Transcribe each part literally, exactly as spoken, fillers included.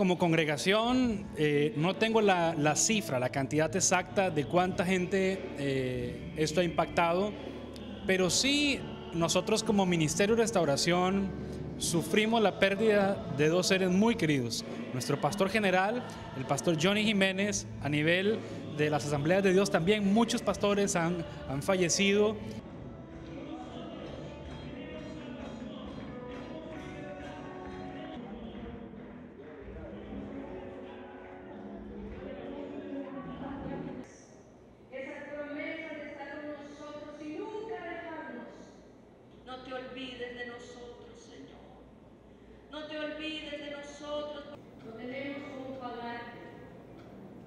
como congregación, eh, no tengo la, la cifra, la cantidad exacta de cuánta gente eh, esto ha impactado, pero sí nosotros como Ministerio de Restauración sufrimos la pérdida de dos seres muy queridos. Nuestro pastor general, el pastor Johnny Jiménez, a nivel de las Asambleas de Dios también muchos pastores han, han fallecido. De nosotros, Señor. No te olvides de nosotros. No tenemos cómo pagarte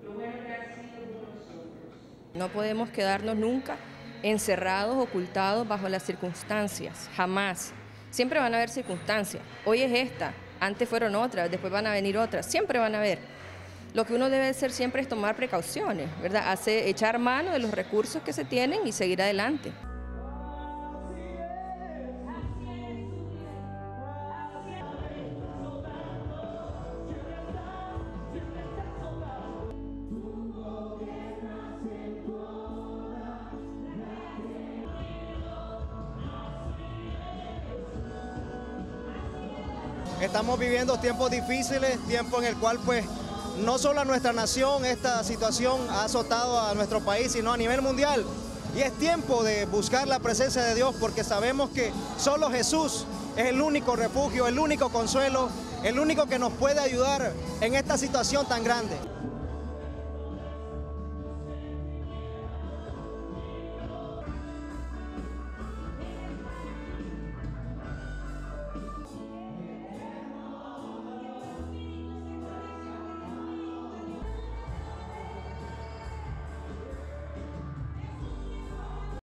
lo bueno que has sido con nosotros. No podemos quedarnos nunca encerrados, ocultados bajo las circunstancias, jamás. Siempre van a haber circunstancias. Hoy es esta, antes fueron otras, después van a venir otras, siempre van a haber. Lo que uno debe hacer siempre es tomar precauciones, ¿verdad? Hacer, echar mano de los recursos que se tienen y seguir adelante. Estamos viviendo tiempos difíciles, tiempo en el cual pues no solo a nuestra nación esta situación ha azotado a nuestro país, sino a nivel mundial. Y es tiempo de buscar la presencia de Dios porque sabemos que solo Jesús es el único refugio, el único consuelo, el único que nos puede ayudar en esta situación tan grande.